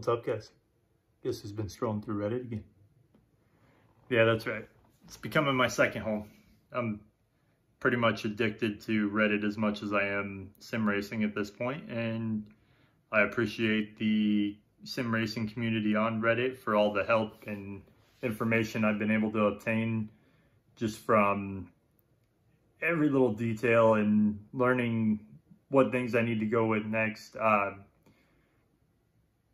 What's up, guys? Guess who's been strolling through Reddit again? Yeah, that's right. It's becoming my second home. I'm pretty much addicted to Reddit as much as I am sim racing at this point, and I appreciate the sim racing community on Reddit for all the help and information I've been able to obtain just from every little detail and learning what things I need to go with next.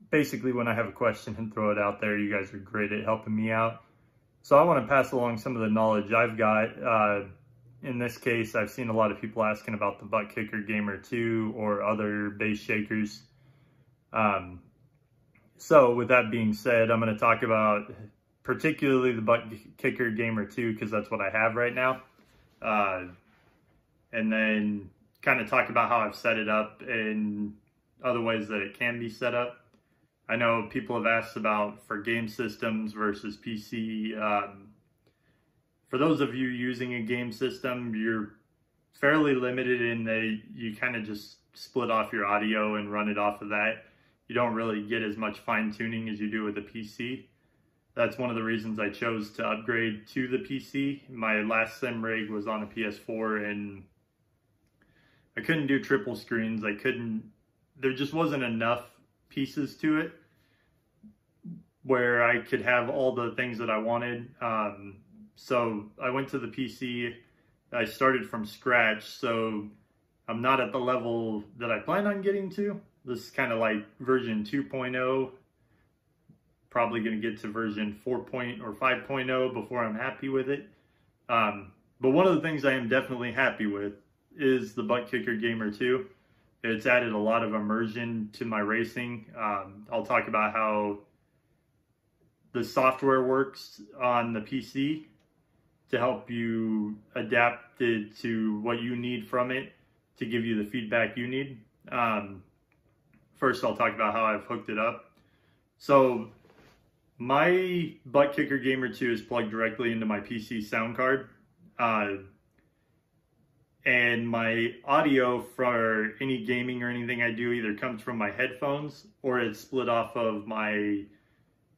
Basically, when I have a question and throw it out there, you guys are great at helping me out. So I want to pass along some of the knowledge I've got. In this case, I've seen a lot of people asking about the Buttkicker Gamer 2 or other base shakers. So with that being said, I'm going to talk about particularly the Buttkicker Gamer 2 because that's what I have right now. And then kind of talk about how I've set it up and other ways that it can be set up. I know people have asked about for game systems versus PC. For those of you using a game system, you're fairly limited in that you kind of just split off your audio and run it off of that. You don't really get as much fine tuning as you do with a PC. That's one of the reasons I chose to upgrade to the PC. My last sim rig was on a PS4 and I couldn't do triple screens. There just wasn't enough pieces to it where I could have all the things that I wanted. So I went to the PC. I started from scratch, so I'm not at the level that I plan on getting to. This is kind of like version 2.0, probably going to get to version 4.0 or 5.0 before I'm happy with it. But one of the things I am definitely happy with is the Buttkicker Gamer 2. It's added a lot of immersion to my racing. I'll talk about how the software works on the PC to help you adapt it to what you need from it to give you the feedback you need. First, I'll talk about how I've hooked it up. So my Buttkicker Gamer 2 is plugged directly into my PC sound card. And my audio for any gaming or anything I do either comes from my headphones or it's split off of my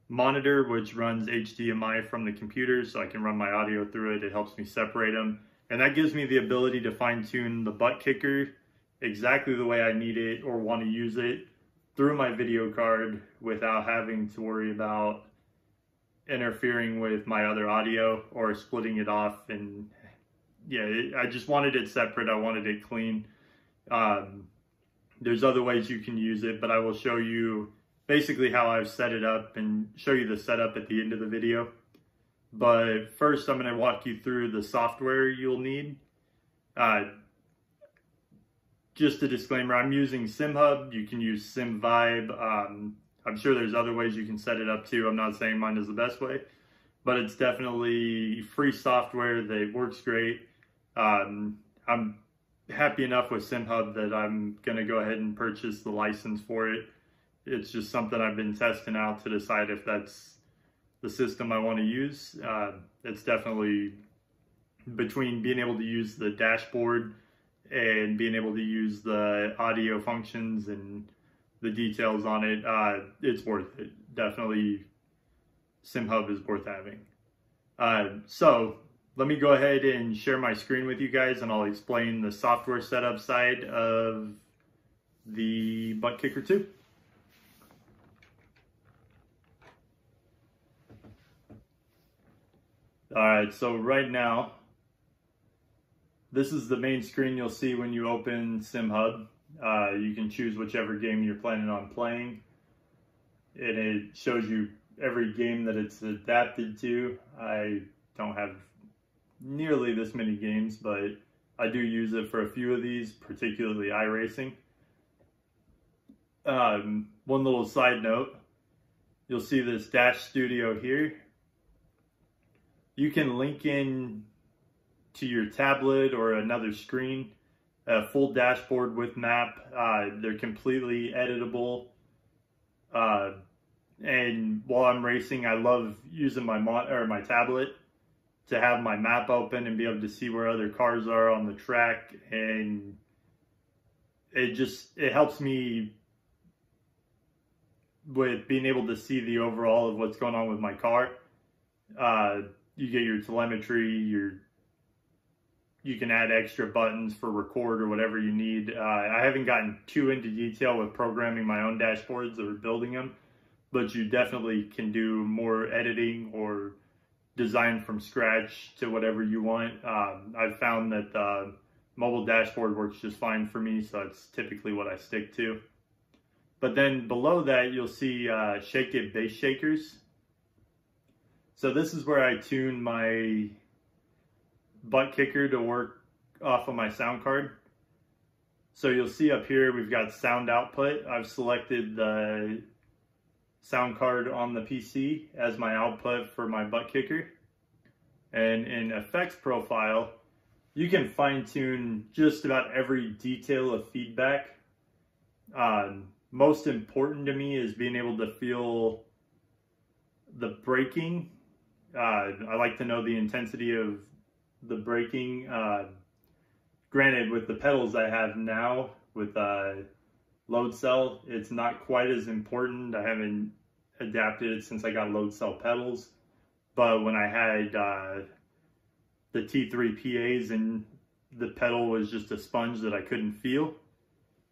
monitor, which runs HDMI from the computer, so I can run my audio through it. It helps me separate them. And that gives me the ability to fine tune the Buttkicker exactly the way I need it or want to use it through my video card without having to worry about interfering with my other audio or splitting it off. And yeah, I just wanted it separate. I wanted it clean. There's other ways you can use it, but I will show you basically how I've set it up and show you the setup at the end of the video. But first, I'm going to walk you through the software you'll need. Just a disclaimer, I'm using SimHub. You can use Simvibe. I'm sure there's other ways you can set it up too. I'm not saying mine is the best way, but it's definitely free software that works great. I'm happy enough with SimHub that I'm going to go ahead and purchase the license for it. It's just something I've been testing out to decide if that's the system I want to use. It's definitely between being able to use the dashboard and being able to use the audio functions and the details on it. It's worth it. Definitely SimHub is worth having. So let me go ahead and share my screen with you guys and I'll explain the software setup side of the Buttkicker 2. All right, so right now, this is the main screen you'll see when you open SimHub. You can choose whichever game you're planning on playing. And it shows you every game that it's adapted to. I don't have nearly this many games, but I do use it for a few of these, particularly iRacing. One little side note, you'll see this Dash Studio here. You can link in to your tablet or another screen, a full dashboard with map. They're completely editable. And while I'm racing, I love using my tablet to have my map open and be able to see where other cars are on the track. And it helps me with being able to see the overall of what's going on with my car, you get your telemetry, you can add extra buttons for record or whatever you need. I haven't gotten too into detail with programming my own dashboards or building them, but you definitely can do more editing or design from scratch to whatever you want. I've found that the mobile dashboard works just fine for me, so that's typically what I stick to. But then below that, you'll see shake it base shakers. So this is where I tune my butt kicker to work off of my sound card. So you'll see up here we've got sound output. I've selected the sound card on the PC as my output for my butt kicker. And in effects profile, you can fine tune just about every detail of feedback. Most important to me is being able to feel the braking. I like to know the intensity of the braking. Granted, with the pedals I have now with load cell, it's not quite as important. I haven't adapted it since I got load cell pedals, but when I had the T3 PAs and the pedal was just a sponge that I couldn't feel,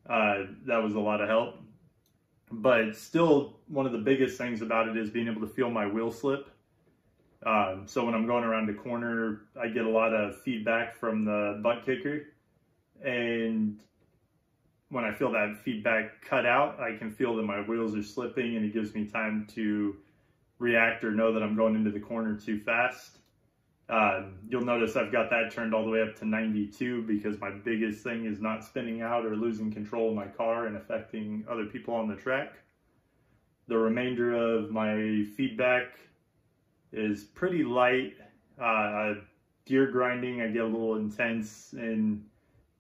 that was a lot of help. But still, one of the biggest things about it is being able to feel my wheel slip. So when I'm going around the corner, I get a lot of feedback from the butt kicker. And when I feel that feedback cut out, I can feel that my wheels are slipping, and it gives me time to react or know that I'm going into the corner too fast. You'll notice I've got that turned all the way up to 92 because my biggest thing is not spinning out or losing control of my car and affecting other people on the track. The remainder of my feedback is pretty light. Gear grinding, I get a little intense and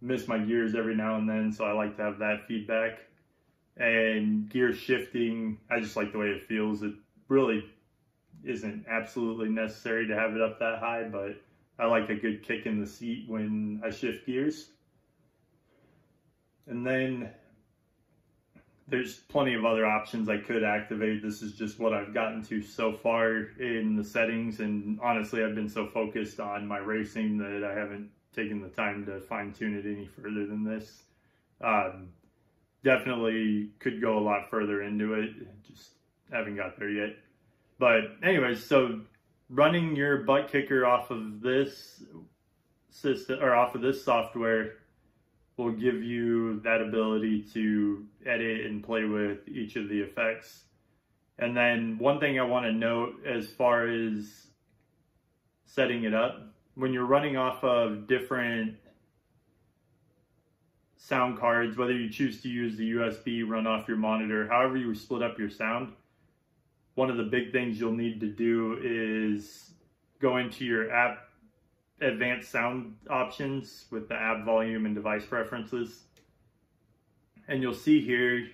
miss my gears every now and then, so I like to have that feedback. And gear shifting, I just like the way it feels. It really isn't absolutely necessary to have it up that high, but I like a good kick in the seat when I shift gears. And then there's plenty of other options I could activate. This is just what I've gotten to so far in the settings, and honestly, I've been so focused on my racing that I haven't taken the time to fine tune it any further than this. Definitely could go a lot further into it, just haven't got there yet. But anyways, so running your butt kicker off of this system or off of this software will give you that ability to edit and play with each of the effects. And then one thing I want to note as far as setting it up, when you're running off of different sound cards, whether you choose to use the USB, run off your monitor, however you split up your sound, one of the big things you'll need to do is go into your app advanced sound options with the app volume and device preferences. And you'll see here,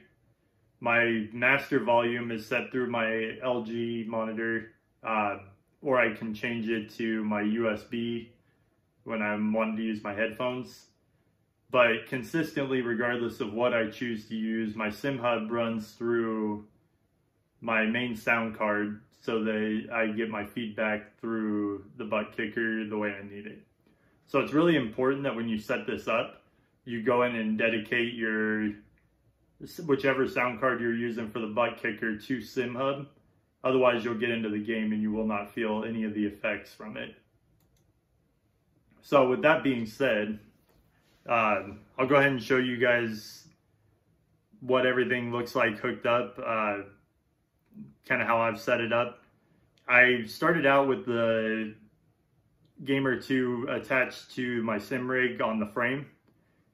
my master volume is set through my LG monitor, or I can change it to my USB when I'm wanting to use my headphones. But consistently, regardless of what I choose to use, my SimHub runs through my main sound card so that I get my feedback through the butt kicker the way I need it. So it's really important that when you set this up, you go in and dedicate your whichever sound card you're using for the butt kicker to SimHub. Otherwise, you'll get into the game and you will not feel any of the effects from it. So with that being said, I'll go ahead and show you guys what everything looks like hooked up. Kind of how I've set it up. I started out with the Gamer 2 attached to my sim rig on the frame.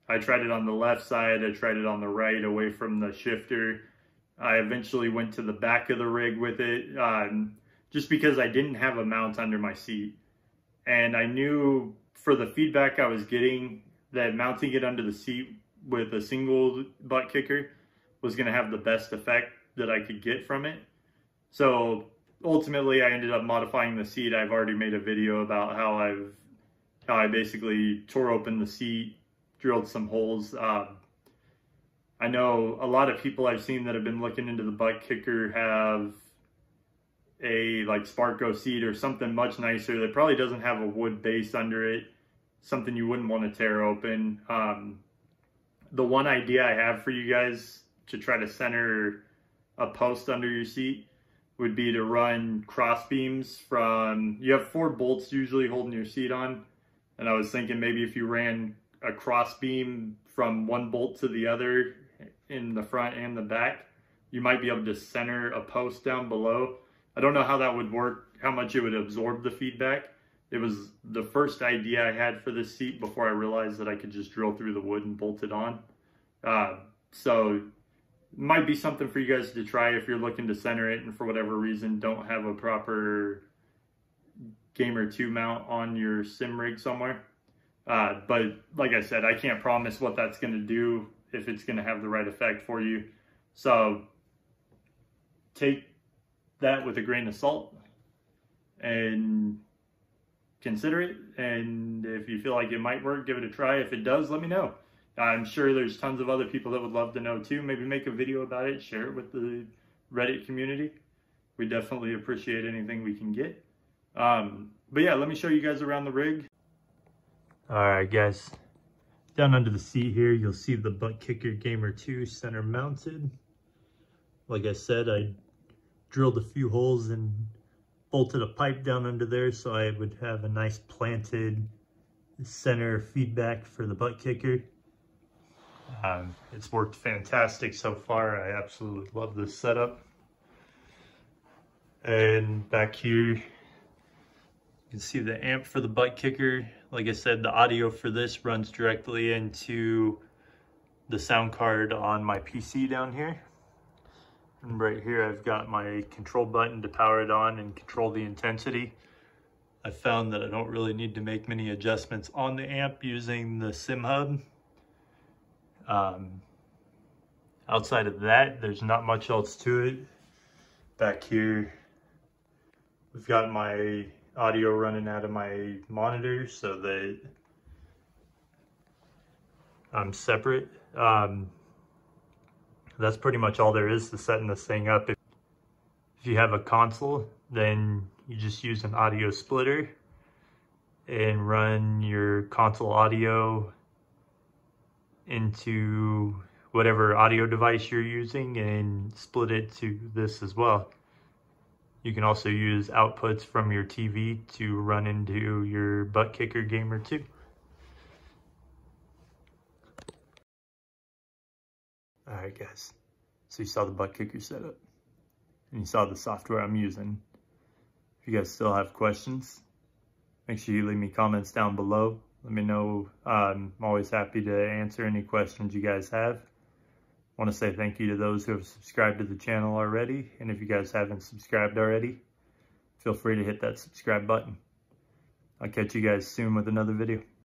I tried it on the left side, I tried it on the right away from the shifter. I eventually went to the back of the rig with it, just because I didn't have a mount under my seat. And I knew for the feedback I was getting that mounting it under the seat with a single butt kicker was going to have the best effect that I could get from it. So ultimately I ended up modifying the seat. I've already made a video about how I basically tore open the seat, drilled some holes. I know a lot of people I've seen that have been looking into the Buttkicker have a like Sparco seat or something much nicer that probably doesn't have a wood base under it, something you wouldn't want to tear open. The one idea I have for you guys to try to center a post under your seat would be to run cross beams from, you have 4 bolts usually holding your seat on, and I was thinking maybe if you ran a cross beam from one bolt to the other in the front and the back, you might be able to center a post down below. I don't know how that would work, how much it would absorb the feedback. It was the first idea I had for this seat before I realized that I could just drill through the wood and bolt it on. So might be something for you guys to try if you're looking to center it and for whatever reason don't have a proper Gamer 2 mount on your sim rig somewhere. But like I said, I can't promise what that's going to do, if it's going to have the right effect for you. So take that with a grain of salt and consider it. And if you feel like it might work, give it a try. If it does, let me know. I'm sure there's tons of other people that would love to know too. Maybe make a video about it, share it with the Reddit community. We definitely appreciate anything we can get. But yeah, let me show you guys around the rig. Alright guys, down under the seat here, you'll see the Buttkicker Gamer 2 center mounted. Like I said, I drilled a few holes and bolted a pipe down under there so I would have a nice planted center feedback for the Buttkicker. It's worked fantastic so far. I absolutely love this setup. And back here, you can see the amp for the Buttkicker. Like I said, the audio for this runs directly into the sound card on my PC down here. And right here, I've got my control button to power it on and control the intensity. I found that I don't really need to make many adjustments on the amp using the SimHub. Outside of that, there's not much else to it. Back here, we've got my audio running out of my monitor so that I'm separate. That's pretty much all there is to setting this thing up. If you have a console, then you just use an audio splitter and run your console audio into whatever audio device you're using and split it to this as well. You can also use outputs from your TV to run into your Buttkicker Gamer 2. Alright guys, so you saw the Buttkicker setup and you saw the software I'm using. If you guys still have questions, make sure you leave me comments down below. Let me know. I'm always happy to answer any questions you guys have. I want to say thank you to those who have subscribed to the channel already. And if you guys haven't subscribed already, feel free to hit that subscribe button. I'll catch you guys soon with another video.